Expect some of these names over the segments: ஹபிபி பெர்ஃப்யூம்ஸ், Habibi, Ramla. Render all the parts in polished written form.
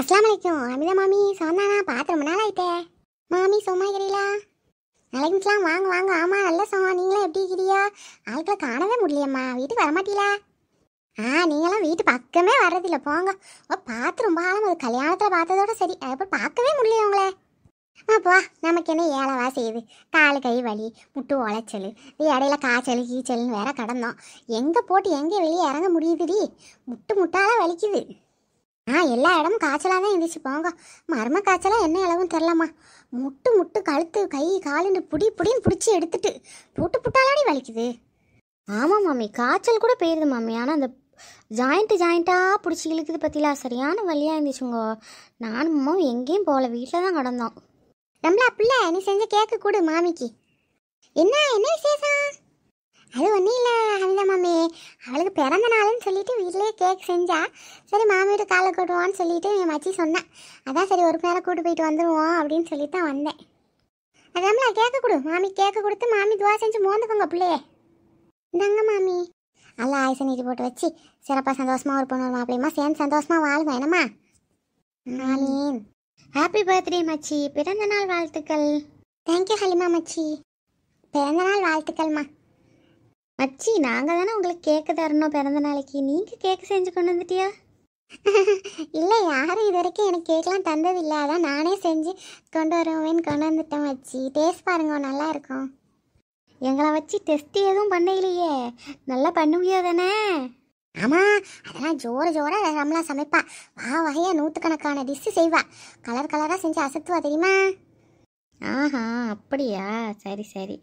அஸ்ஸலாமலைக்கும் அமிதா மாமி சொன்னானா பார்த்து ரொம்ப நாள் ஆயிட்டே மாமி சும்மா இருக்கிறீங்களா? நாளைக்குலாம் வாங்க வாங்க. ஆமாம் நல்லா சொன்னா நீங்களாம் எப்படி இருக்கிறியா? ஆட்களை காணவே முடியலையம்மா, வீட்டுக்கு வரமாட்டீங்களா? ஆ நீங்களாம் வீட்டு பக்கமே வர்றதில்ல போங்க. ஓ பார்த்து ரொம்ப ஆழம் அது கல்யாணத்தில் பார்த்ததோட சரி, அதுப்போ பார்க்கவே முடியல உங்களே. அப்பா நமக்கு என்ன ஏழவா செய்யுது, காலு கை வலி முட்டு உழைச்சல் இடையில காய்ச்சல் கீச்சல்னு வேற கடந்தோம். எங்கே போட்டு எங்கே வெளியே இறங்க முடியுதுடி, முட்டு முட்டால வலிக்குது. ஆ எல்லா இடமும் காய்ச்சலாக தான் இருந்துச்சு போங்க. மர்ம காய்ச்சலாக என்ன அளவும் தெரிலம்மா, முட்டு முட்டு கழுத்து கை காலுன்னு புடி புடின்னு பிடிச்சி எடுத்துட்டு புட்டு புட்டாலாடி வலிக்குது. ஆமாம் மாமி காய்ச்சல் கூட போயிடுது மாமி, ஆனால் அந்த ஜாயிண்ட்டாக பிடிச்சி இழுக்குது பற்றிலா சரியான வழியாக இருந்துச்சுங்க. நானும் அம்மாவும் எங்கேயும் போகல, வீட்டில் தான் கிடந்தோம். நம்மளா பிள்ளை நீ செஞ்ச கேட்க கூடு மாமிக்கு. என்ன என்ன விசேஷம்? அது ஒன்றும் இல்லை அமிதா மாமி, அவளுக்கு பிறந்த நாள்னு சொல்லிட்டு வீட்டிலே கேக் செஞ்சா. சரி மாமியோட காலை கூட்டுவான்னு சொல்லிட்டு என் மச்சி சொன்னேன். அதான் சரி ஒரு நேரம் கூட்டு போயிட்டு வந்துடுவோம் அப்படின்னு சொல்லி தான் வந்தேன். அது நம்மளா கேட்க கொடு மாமி, கேட்க கொடுத்து மாமி துவா செஞ்சு மோந்துக்கோங்க பிள்ளையே. இந்தாங்க மாமி நல்லா ஆயுச நீட்டு போட்டு வச்சு சிறப்பாக சந்தோஷமாக ஒரு பொண்ணு மாப்பிள்ளையமா சேர்ந்து சந்தோஷமாக வாழுங்க. என்னம்மா மாமி ஹாப்பி பர்த்டே மச்சி, பிறந்த நாள் வாழ்த்துக்கள். தேங்க்யூ ஹலிமா மச்சி, பிறந்த நாள் வாழ்த்துக்கள்மா மச்சி. நாங்கள் தானே உங்களுக்கு கேக்கு தரணும் பிறந்த நாளைக்கு, நீங்கள் கேக்கு செஞ்சு கொண்டு வந்துட்டியா? இல்லை யாரும் இது வரைக்கும் எனக்கு கேக்கெலாம் தந்ததில்லை, அதான் நானே செஞ்சு கொண்டு வருவேன்னு கொண்டு வந்துட்டேன் மச்சி. டேஸ்ட் பாருங்க நல்லா இருக்கும். எங்களை வச்சு டெஸ்ட் எதுவும் பண்ணலையே, நல்லா பண்ணுவியா தானே? ஆமாம் அதெல்லாம் ஜோராக ரம்லா சமைப்பா, வா வகையாக நூற்றுக்கணக்கான டிஷ்ஷு செய்வா, கலர் கலராக செஞ்சு அசத்துவா தெரியுமா? ஆஹா அப்படியா, சரி சரி.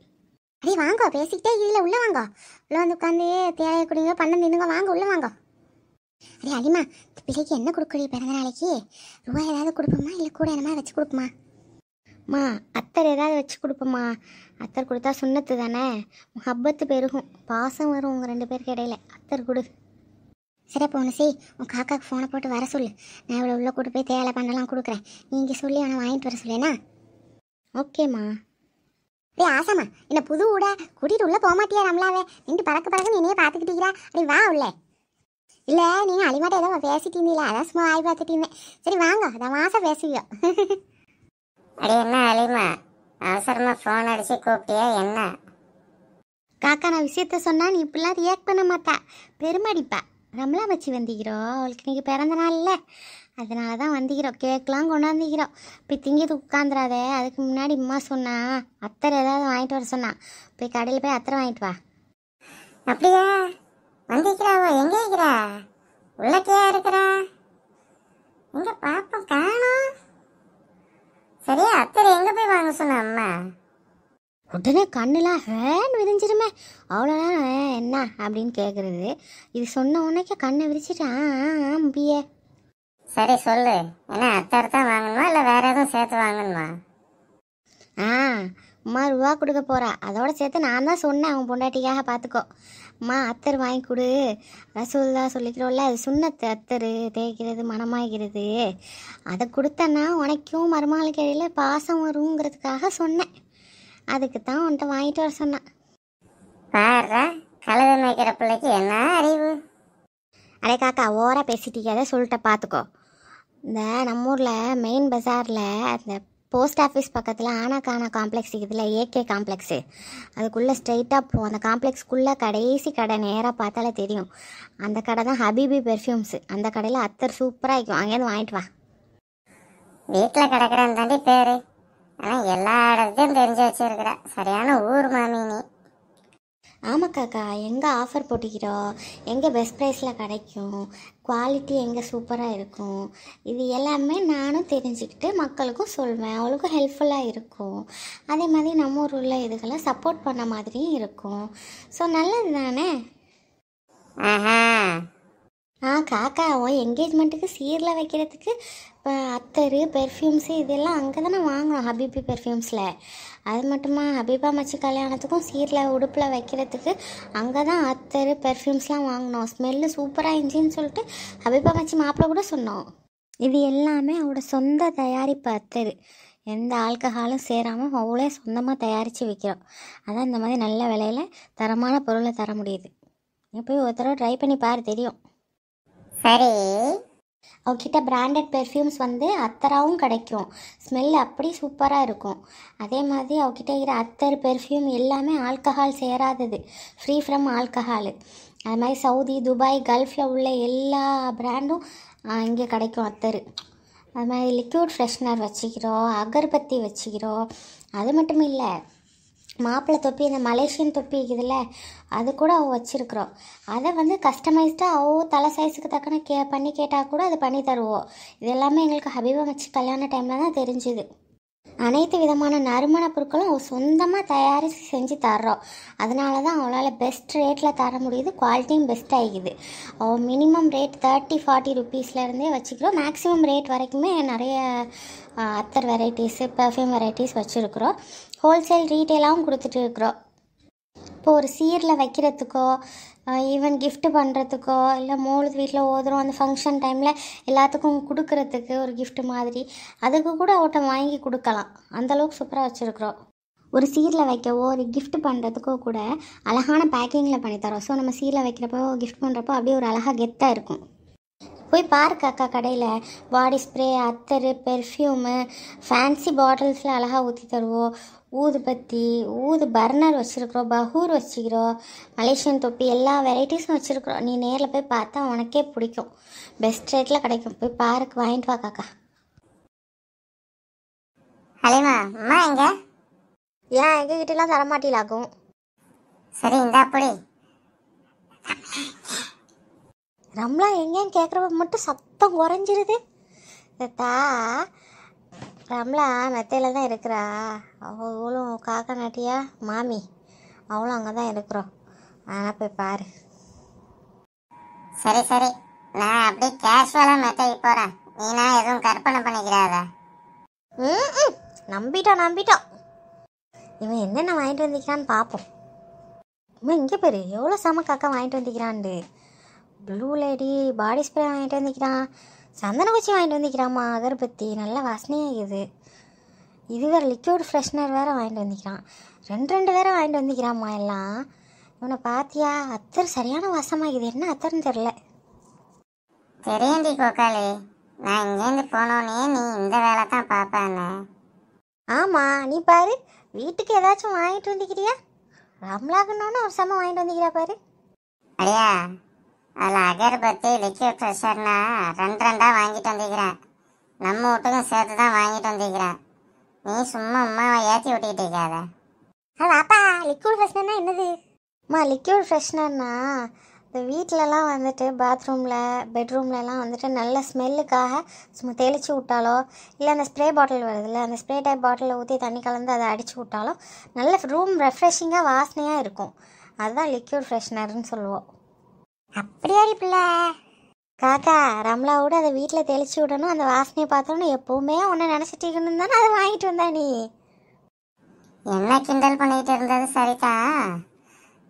அடி வாங்கோ பேசிக்கிட்டே இதில் உள்ளே வாங்கோ, உள்ளே வந்து உட்காந்து தேவையை குடிங்க பண்ண நின்றுங்க, வாங்க உள்ளே வாங்கோ. அடி அடிமா பிள்ளைக்கு என்ன கொடுக்குறீ பிறந்த நாளைக்கு? ரூபாய் ஏதாவது கொடுப்போமா இல்லை கூட என்னமா வச்சு கொடுப்போமா? அம்மா அத்தர் ஏதாவது வச்சு கொடுப்போம்மா, அத்தர் கொடுத்தா சுண்ணத்து தானே, ஹப்பத்து பெருகும் பாசம் வரும் உங்கள் ரெண்டு பேருக்கு இடையில, அத்தர் கொடு. சரி அப்போ ஒன்று செய், உன் காக்காவுக்கு ஃபோனை போட்டு வர சொல்லு, நான் இவ்வளோ உள்ளே கூட்டு போய் தேவை பண்ணலாம் கொடுக்குறேன், நீங்கள் சொல்லி அவனை வாங்கிட்டு வர சொல்லேண்ணா. ஓகேம்மா. டே ஆசாமா என்ன புது ஊட கூட்டிகிட்டு உள்ளே போக மாட்டியா ரம்லாவே, நின்று பறக்குன்னு என்னையே பார்த்துக்கிட்டீங்களா? அப்படி வா உள்ளே. இல்லை நீங்கள் அழிமாட்ட ஏதோ பேசிட்டு இருந்தீங்களா, அதான் சும்மா வாய் பார்த்துட்டு இருந்தேன். சரி வாங்க அதான் மாசம் பேசுவியோ. அடி என்ன அழிமா அவசரமாக ஃபோன் அடித்து கூப்பிட்டியா என்ன? காக்கா நான் விஷயத்த சொன்னால் நீ இப்படிலாம் ரியாக்ட் பண்ண மாட்டா, பெருமாடிப்பா. ரம்லா மச்சி வந்திக்கிறோம், அவளுக்கு இன்றைக்கி பிறந்த நாள் இல்லை, அதனால தான் வந்திக்கிறோம், கேக்கெலாம் கொண்டாந்துக்கிறோம். இப்போ திங்கிறது உட்காந்துடாத, அதுக்கு முன்னாடி அம்மா சொன்னா அத்தரை ஏதாவது வாங்கிட்டு வர சொன்னா, போய் கடையில் போய் அத்தரை வாங்கிட்டு வா. அப்படியா வந்திக்கிறாவோ, எங்கே இருக்கிறா? உள்ளக்கையா இருக்கிறா? எங்கே பாப்போம் காணும். சரியா அத்தரை எங்கே போய் வாங்க சொன்னா அம்மா? உடனே கண்ணுலாம் ஹேன்னு விரிஞ்சிருமே, அவ்வளோதான் என்ன அப்படின்னு கேட்குறது. இது சொன்ன உடனே கண்ணை விரிச்சிட்டான் பியே. சரி சொல்லு, ஏன்னா அத்தரை தான் வாங்கணுமா இல்லை வேறு எதுவும் சேர்த்து வாங்கணுமா? ஆ அம்மா ரூபா கொடுக்க போகிறா, அதோடு சேர்த்து நான் தான் சொன்னேன் அவன் பொண்டாட்டிக்காக பார்த்துக்கோ அம்மா அத்தர் வாங்கி கொடு. ரசூல்லா சொல்லிக்கிறோம்ல அது சுண்ணத்து அத்தர் தேய்க்கிறது மனமாகிறது, அதை கொடுத்தன்னா உனக்கும் மருமகளுக்கு இடையில பாசம் வருங்கிறதுக்காக சொன்னேன், அதுக்கு தான் உன்ட்ட வாங்கிட்டு வர சொன்னான். பாடுறா கழுத மேய்க்கிற பிள்ளைக்கு என்ன அறிவு. அடே காக்கா ஓரா பேசிட்டிக்காத, சொல்லிட்ட பார்த்துக்கோ. இந்த நம்மூரில் மெயின் பஜாரில் அந்த போஸ்ட் ஆஃபீஸ் பக்கத்தில் ஆனாக்கான காம்ப்ளெக்ஸ் இருக்குதுல, ஏகே காம்ப்ளெக்ஸு, அதுக்குள்ளே ஸ்ட்ரைட்டாக போ, அந்த காம்ப்ளெக்ஸ்க்குள்ளே கடைசி கடை நேராக பார்த்தாலே தெரியும், அந்த கடை தான் ஹபிபி பெர்ஃப்யூம்ஸு. அந்த கடையில் அத்தர் சூப்பராக இருக்கும், அங்கேருந்து வாங்கிட்டு வா. வீட்டில் கிடக்கிறேன் தாண்டி பேர், ஆனால் எல்லா இடத்தையும் தெரிஞ்சு வச்சுருக்குறா, சரியான ஊர் மாமினி. ஆமாம் காக்கா எங்கே ஆஃபர் போட்டிக்கிறோம், எங்கே பெஸ்ட் ப்ரைஸில் கிடைக்கும், குவாலிட்டி எங்கே சூப்பராக இருக்கும், இது எல்லாமே நானும் தெரிஞ்சுக்கிட்டு மக்களுக்கும் சொல்வேன், அவளுக்கும் ஹெல்ப்ஃபுல்லாக இருக்கும். அதே மாதிரி நம்ம ஊரில் இதுக்கெல்லாம் சப்போர்ட் பண்ண மாதிரியும் இருக்கும், ஸோ நல்லது தானே? ஆஹா ஆ காக்கா ஓ என்கேஜ்மெண்ட்டுக்கு சீரில் வைக்கிறதுக்கு இப்போ அத்தர் பெர்ஃப்யூம்ஸு இதெல்லாம் அங்கே தானே வாங்கணும் ஹபிபி பெர்ஃப்யூம்ஸில். அது மட்டுமா ஹபிபா மச்சி கல்யாணத்துக்கும் சீரில் உடுப்பில் வைக்கிறதுக்கு அங்கே தான் அத்தர் பெர்ஃப்யூம்ஸ்லாம் வாங்கினோம், ஸ்மெல்லு சூப்பராக இருந்துச்சின்னு சொல்லிட்டு ஹபிபா மச்சி மாப்பிள்ளை கூட சொன்னோம். இது எல்லாமே அவரோட சொந்த தயாரிப்பு அத்தர், எந்த ஆல்கஹாலும் சேராமல் அவளே சொந்தமாக தயாரித்து வைக்கிறோம், அதான் இந்த மாதிரி நல்ல விலையில் தரமான பொருளை தர முடியுது. நீ போய் ஒரு தடவை ட்ரை பண்ணி பாரு தெரியும். சரி அவகிட்ட பிராண்டட் பெர்ஃப்யூம்ஸ் வந்து அத்தராவும் கிடைக்கும், ஸ்மெல் அப்படி சூப்பராக இருக்கும். அதே மாதிரி அவகிட்ட இருக்கிற அத்தர் பெர்ஃப்யூம் எல்லாமே ஆல்கஹால் சேராதது, ஃப்ரீ ஃப்ரம் ஆல்கஹாலு. அது மாதிரி சவுதி, துபாய், கல்ஃபில் உள்ள எல்லா பிராண்டும் இங்கே கிடைக்கும் அத்தர். அது மாதிரி லிக்யூட் ஃப்ரெஷ்னர் வச்சுக்கிறோம், அகர்பத்தி வச்சுக்கிறோம். அது மட்டும் இல்லை, மாப்பிள்ளை தொப்பி, இந்த மலேசியன் தொப்பி இருக்குதுல்ல, அது கூட அவள் வச்சுருக்குறோம். அதை வந்து கஸ்டமைஸ்டாக அவள் தலை சைஸுக்கு தக்கன பண்ணி கேட்டால் கூட அது பண்ணி தருவோம். இது எல்லாமே எங்களுக்கு ஹபீபா வச்சு கல்யாண டைமில் தான் தெரிஞ்சுது. அனைத்து விதமான நறுமண பொருட்களும் அவள் சொந்தமாக தயாரித்து செஞ்சு தர்றோம். அதனால தான் அவளால் பெஸ்ட் ரேட்டில் தர முடியுது, குவாலிட்டியும் பெஸ்ட் ஆகிக்குது. அவள் மினிமம் ரேட் 30-40 rupeesலேருந்தே வச்சுக்கிறோம். மேக்ஸிமம் ரேட் வரைக்குமே நிறைய அத்தர் வெரைட்டிஸு, பெர்ஃப்யூம் வெரைட்டிஸ் வச்சுருக்குறோம். ஹோல்சேல் ரீட்டெயிலாகவும் கொடுத்துட்டு இருக்கிறோம். இப்போ ஒரு சீரில் வைக்கிறதுக்கோ, ஈவன் கிஃப்ட் பண்ணுறதுக்கோ, இல்லை மூணு வீட்டில் ஓதுறோம் அந்த ஃபங்க்ஷன் டைமில் எல்லாத்துக்கும் கொடுக்கறதுக்கு ஒரு கிஃப்ட் மாதிரி, அதுக்கு கூட அவட்ட வாங்கி கொடுக்கலாம். அந்தளவுக்கு சூப்பராக வச்சுருக்குறோம். ஒரு சீரில் வைக்கவோ, ஒரு கிஃப்ட் பண்ணுறதுக்கோ கூட அழகான பேக்கிங்கில் பண்ணித்தரோம். ஸோ நம்ம சீரில் வைக்கிறப்போ, கிஃப்ட் பண்ணுறப்போ அப்படியே ஒரு அழகாக கெத்தாக இருக்கும். போய் பாருக்கு அக்கா கடையில் பாடி ஸ்ப்ரே, அத்தர், பெர்ஃப்யூமு, ஃபேன்சி பாட்டில்ஸில் அழகாக ஊற்றி தருவோம். ஊதுபத்தி, ஊது பர்னர் வச்சுருக்குறோம், பஹூர் வச்சுக்கிறோம், மலேசியன் தொப்பி எல்லா வெரைட்டிஸும் வச்சுருக்குறோம். நீ நேரில் போய் பார்த்தா உனக்கே பிடிக்கும். பெஸ்ட் ரேட்டில் கிடைக்கும். போய் பாருக்கு வாங்கிட்டு வாக்காக்கா. ஹலேமா அம்மா எங்க ஏன் எங்கள் கிட்டலாம் தரமாட்டிலாகும். சரி இந்தா அப்படி ரம்லா எங்கேன்னு கேட்குறப்ப மட்டும் சத்தம் குறைஞ்சிருது. தா ரம்லா மெத்தையில் தான் இருக்கிறா. அவளும் காக்கா நாட்டியா மாமி அவளும் அங்கே தான் இருக்கிறோம். ஆனால் போய் பாரு. சரி சரி நான் அப்படியே கேஷுவலாக மெத்தைக்கு போகிறேன். நீனா எதுவும் கற்பனை பண்ணிக்கிறாதா? ம் நம்பிட்டோம். இவன் என்னென்ன வாங்கிட்டு வந்துக்கிறான்னு பார்ப்போம். இவன் இங்கே பேர் எவ்வளோ சம காக்கா வாங்கிட்டு வந்துக்கிறான்ண்டு. ப்ளூ லேடி பாடி ஸ்ப்ரே வாங்கிட்டு வந்துக்கிறான், சந்தன குச்சி வாங்கிட்டு வந்துக்கிறாம்மா, அகர்பத்தி நல்ல வாசனையாக இருக்குது. இது வேறு லிக்யூட் ஃப்ரெஷ்னர் வேறு வாங்கிட்டு வந்துக்கிறான். ரெண்டு வேறு வாங்கிட்டு வந்துக்கிறாம்மா எல்லாம். இவனை பார்த்தியா? அத்தர் சரியான வாசமாகிது. என்ன அத்தர்னு தெரில. தெரியண்டி கோக்காளி, நான் இங்கேருந்து போனோன்னே நீ இந்த வேலை தான் பார்ப்பானே. ஆமாம் நீ பாரு, வீட்டுக்கு ஏதாச்சும் வாங்கிட்டு வந்துக்கிறியா? ரம்லாக்குன்னு ஒரு சம வாங்கிட்டு வந்துக்கிறா பாரு. அடியா அதில் அகர்பத்தி, லிக்யூட் ஃப்ரெஷர்னா ரெண்டாக வாங்கிட்டு வந்துக்கிறேன். நம்ம வீட்டுக்கும் சேர்த்து தான் வாங்கிட்டு வந்துக்கிறேன். நீ சும்மா அம்மாவை ஏற்றி விட்டுக்கிட்டு இருக்காத. அப்பா லிக்யூட் ஃப்ரெஷ்னர்னா என்னது? அம்மா லிக்யூட் ஃப்ரெஷ்னர்னா இந்த வீட்டிலலாம் வந்துட்டு பாத்ரூமில், பெட்ரூம்லலாம் வந்துட்டு நல்ல ஸ்மெல்லுக்காக சும்மா தெளித்து விட்டாலோ, இல்லை அந்த ஸ்ப்ரே பாட்டில் வருதுல்ல, அந்த ஸ்ப்ரே டைப் பாட்டிலில் ஊற்றி தண்ணி கலந்து அதை அடித்து விட்டாலோ நல்ல ரூம் ரெஃப்ரெஷிங்காக வாசனையாக இருக்கும். அதுதான் லிக்யூட் ஃப்ரெஷ்னர்னு சொல்லுவோம். அப்படியாடி பிள்ளை காக்கா, ரம்லாவோட அதை வீட்டில் தெளிச்சு விடணும். அந்த வாசனையை பார்த்தோன்னு எப்போவுமே உன்னை நினச்சிட்டு இருக்கணும் தானே. அதை வாங்கிட்டு வந்தா நீ என்ன கிண்டல் பண்ணிக்கிட்டு இருந்தது? சரிதான்.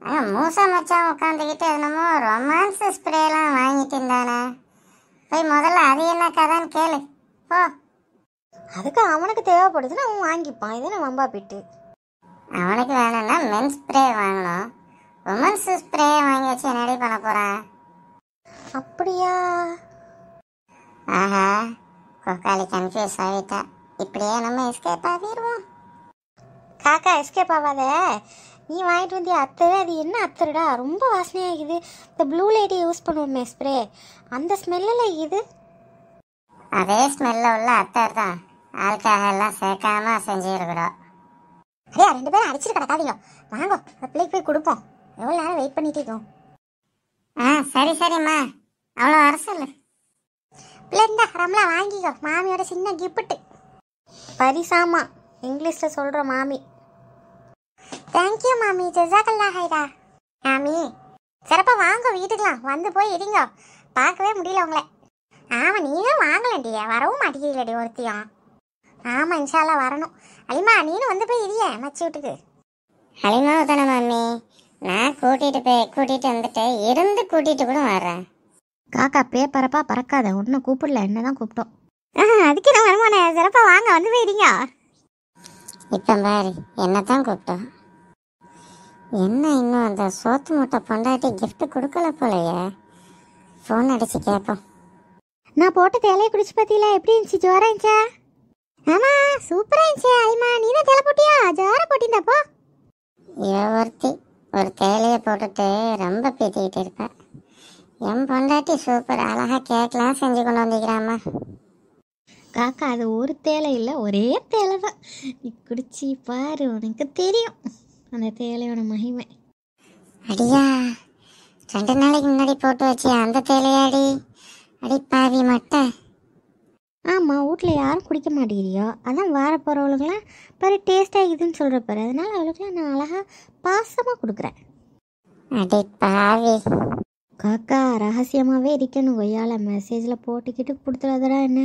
ஆனால் மூசா மச்சான் உட்காந்துக்கிட்டு என்னமோ ரொமான்ஸ் ஸ்ப்ரேலாம் வாங்கிட்டு இருந்தானே. போய் முதல்ல அது என்ன கதான்னு கேளு போ. அதுக்கு அவனுக்கு தேவைப்படுதுன்னா அவன் வாங்கிப்பான். இதுன்னு வம்பா போயிட்டு அவனுக்கு வேணும்னா மென் ஸ்ப்ரே வாங்கணும். உமன்ஸ் ஸ்ப்ரே வாங்கி வச்சு என்னடி பண்ண போகிறேன்? அப்படியா? ஆஹா கோக்காளி கன்ஃபியூஸ் ஆகிட்டா. இப்படியே நம்ம எஸ்கேப் ஆகிடுவோம். காக்கா எஸ்கேப் ஆகாத. நீ வாங்கிட்டு வந்து அத்தர், அது என்ன அத்தருடா ரொம்ப வாசனையாகுது. இந்த ப்ளூ லேடி யூஸ் பண்ணுவோமே ஸ்ப்ரே, அந்த ஸ்மெல்லில் இது அதே ஸ்மெல்ல உள்ள அத்தர் தான். ஆல்கஹால்லாம் சேர்க்காம செஞ்சுருக்கிறோம். அடையா 2 பேரும் அடிச்சிட்டு கிடக்காதீங்க, வாங்கோ பிள்ளைக்கு போய் கொடுப்போம். எவ்வளோ நேரம் வெயிட் பண்ணிட்டு இருக்கோம்? ஆ சரி சரிம்மா அவ்வளோ வர சொல்லு. பிள்ளைங்க ரம்லா வாங்கிக்கோ மாமியோட சின்ன கிஃப்ட்டு பரிசாமா. இங்கிலீஷில் சொல்கிற மாமி. தேங்க்யூ மாமி. ஜஸாக்கல்லா ஹைரா மாமி. சிறப்பாக வாங்க வீட்டுக்கலாம் வந்து போய் இருங்க. பார்க்கவே முடியல உங்களை. ஆமாம் நீங்களும் வாங்கலண்டியா, வரவும் மாட்டேங்கிறீங்களடி ஒருத்தியும். ஆமாம் இன்ஷால்லாம் வரணும். அலிமா நீனும் வந்து போய் இரிய மச்சி வீட்டுக்கு. அலிமாவும் தானே மாமி நான் கூட்டிகிட்டு வந்துட்டு இருந்து கூட்டிகிட்டு கூட வர்றேன். காக்கா பேப்பரப்பா பறக்காத, ஒன்று கூப்பிடல, என்ன தான் கூப்பிட்டோம். அதுக்கு நான் வருமானே. சிறப்பாக வாங்க வந்து போயிடுங்க. இப்போ பாரு என்ன தான் கூப்பிட்டோம். என்ன இன்னும் அந்த சோத்து மூட்டை பொண்டாட்டி கிஃப்ட் கொடுக்கல போலையே. ஃபோன் அடித்து கேட்போம். நான் போட்ட தேலையை குடிச்சு பார்த்தீங்களா? எப்படி இருந்துச்சு? ஜோரா இருந்துச்சா? ஆமா சூப்பரா இருந்துச்சு. ஐமா நீதான் தேலை போட்டியா? ஜோரா போட்டிருந்தாப்போ. இவ ஒருத்தி ஒரு தேலையை போட்டுட்டு ரொம்ப பேத்திக்கிட்டு இருப்பா. என் பொண்டாட்டி சூப்பர் அழகா கேக்கலாம் செஞ்சு கொண்டு வந்துக்கிறாம்மா. காக்கா அது ஒரு தேலை இல்லை, ஒரே தேலை தான். நீ குடிச்சி பாரு, உனக்கு தெரியும் அந்த தேலையோட மகிமை. அடியா, 2 நாளைக்கு முன்னாடி போட்டு வச்சு அந்த தேலையாடி? அடி பாவி மட்டை. ஆமாம், வீட்டில் யாரும் குடிக்க மாட்டேங்கிறியோ, அதான் வார போகிறவளுக்குலாம் பாரு டேஸ்டாக இதுன்னு சொல்கிற பாரு, அதனால் அவளுக்குலாம் நான் அழகாக பாசமாக கொடுக்குறேன். அடி பாவி காக்கா, ரகசியமாகவே இருக்கணும். கொய்யால மெசேஜில் போட்டுக்கிட்டு கொடுத்துடாதடா. என்ன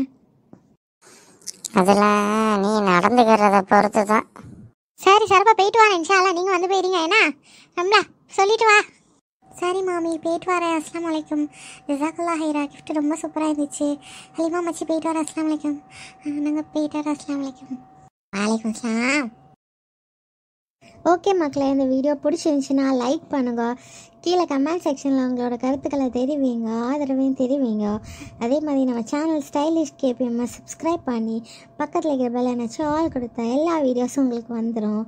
அதெல்லாம் நீ நடந்துக்கிறத பொறுத்து தான். சரி சரப்பா, போயிட்டு வரேன். இன்ஷால்லா நீங்கள் வந்து போயிடுங்க. ஏன்னா ரம்லா சொல்லிட்டு வா. சரி மாமி, போயிட்டு வரேன். அஸ்ஸலாமு அலைக்கும். ஜஸாக்குல்லா ஹைரா, கிஃப்ட் ரொம்ப சூப்பராக இருந்துச்சு. ஹலிமா மச்சி போயிட்டு வரேன். அஸ்ஸலாமு அலைக்கும். நாங்கள் போயிட்டு வரேன். அஸ்ஸலாமு அலைக்கும். வலைக்கும் அஸ்ஸலாம். ஓகே மக்களே, இந்த வீடியோ பிடிச்சிருந்துச்சுன்னா லைக் பண்ணுங்கள். கீழே கமெண்ட் செக்ஷனில் உங்களோட கருத்துக்களை தெரிவிங்க, ஆதரவையும் தெரிவிங்க. அதே மாதிரி நம்ம சேனல் ஸ்டைலிஷ் கேபிஎம்மை சப்ஸ்கிரைப் பண்ணி பக்கத்தில் இருக்கிற பெல் ஐக்கானை ஆல் கொடுத்தா எல்லா வீடியோஸும் உங்களுக்கு வந்துடும்.